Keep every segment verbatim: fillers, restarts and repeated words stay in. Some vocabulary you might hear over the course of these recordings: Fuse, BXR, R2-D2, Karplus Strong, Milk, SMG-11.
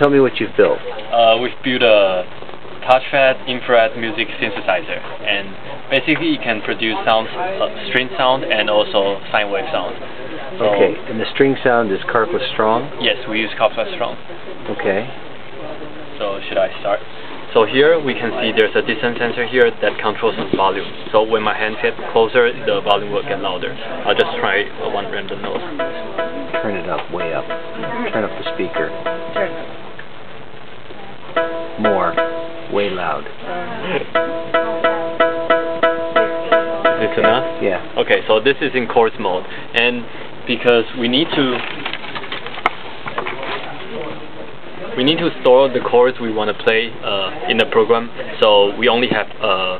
Tell me what you've built. Uh, we've built a touchpad infrared music synthesizer, and basically it can produce sounds, uh, string sound and also sine wave sound. So okay, and the string sound is Karplus Strong? Yes, we use Karplus Strong. Okay. So should I start? So here we can see there's a distance sensor here that controls the volume. So when my hand gets closer, the volume will get louder. I'll just try one random note. Turn it up, way up. Turn up the speaker. Turn it up. More. Way loud. Is it enough? Yeah. Okay, so this is in chords mode. And because we need to... We need to store the chords we want to play uh, in the program, so we only have uh,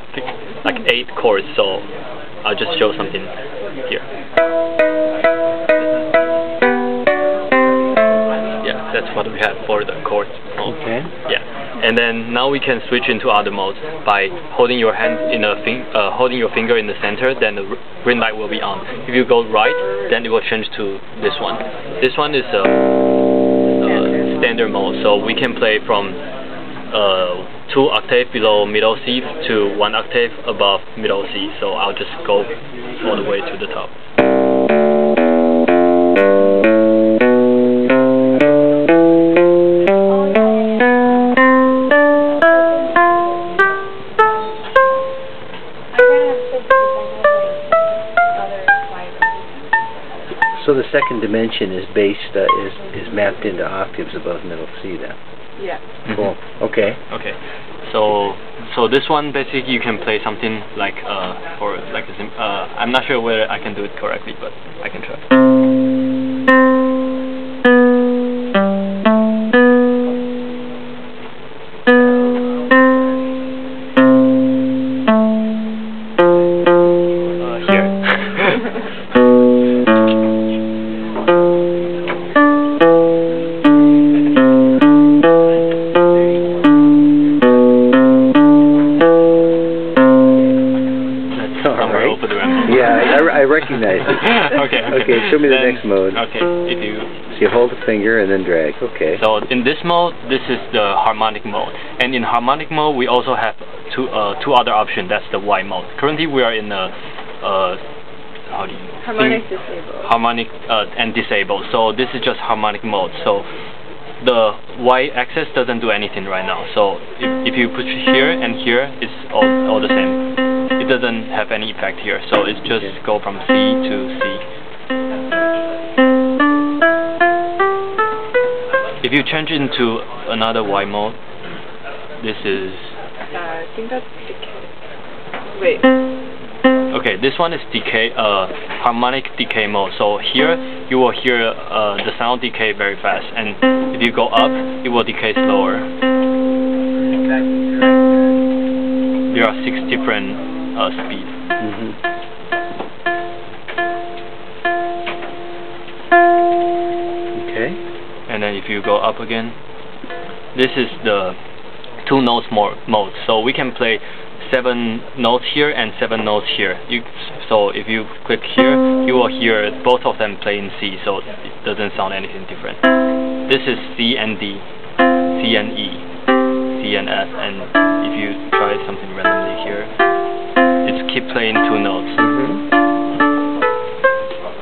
like eight chords, so I'll just show something here. Yeah, that's what we have for the chords. Okay. Yeah, and then now we can switch into other modes by holding your hand in a fin uh, holding your finger in the center, then the green light will be on. If you go right, then it will change to this one. This one is a uh, standard mode, so we can play from uh, two octave below middle C to one octave above middle C. So I'll just go all the way to the top. So the second dimension is based uh, is is mapped into octaves above middle C then. Yeah. Cool. Okay. Okay. So so this one basically you can play something like uh or like a sim uh I'm not sure whether I can do it correctly, but I can try. I recognize it. Okay, okay. Okay, show me then, the next mode. Okay, if you... So you hold the finger and then drag. Okay. So in this mode, this is the harmonic mode. And in harmonic mode, we also have two uh, two other options. That's the Y mode. Currently, we are in the... Uh, how do you... Harmonic think? Disabled. Harmonic uh, and disabled. So this is just harmonic mode. So the Y axis doesn't do anything right now. So if, if you push here and here, it's all, all the same. It doesn't have any effect here, so it's just okay. Go from C to C. If you change into another Y mode, this is... Uh, I think that's decay. Wait. Okay, this one is decay, uh, harmonic decay mode. So here you will hear uh, the sound decay very fast, and if you go up, it will decay slower. There are six different Uh, speed. Mm-hmm. Okay. And then if you go up again, this is the two notes more mode. So we can play seven notes here and seven notes here. You, so if you click here, you will hear both of them play in C. So it doesn't sound anything different. This is C and D, C and E, C and F. And if you try something randomly here, keep playing two notes. Mm-hmm.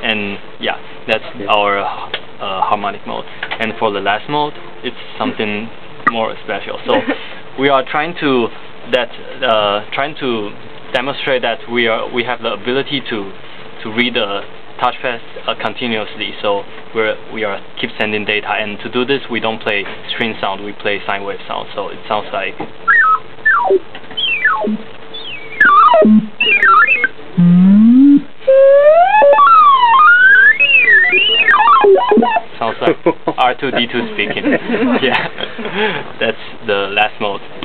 And yeah, that's yeah. our uh, harmonic mode. And for the last mode, it's something more special. So we are trying to that uh, trying to demonstrate that we are we have the ability to to read the touchpad uh, continuously. So we're we are keep sending data, and to do this, we don't play string sound. We play sine wave sound. So it sounds like. Sounds like R two D two speaking. Yeah, that's the last mode.